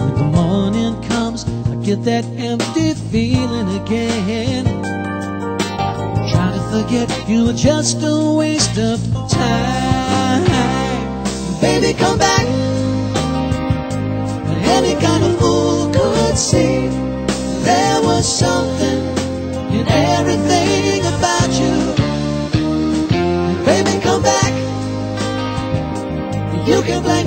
When the morning comes, I get that empty feeling again. Try to forget you were just a waste of time. Baby, come back. But any kind of fool could see there was something in everything about you. Baby, come back. You can blame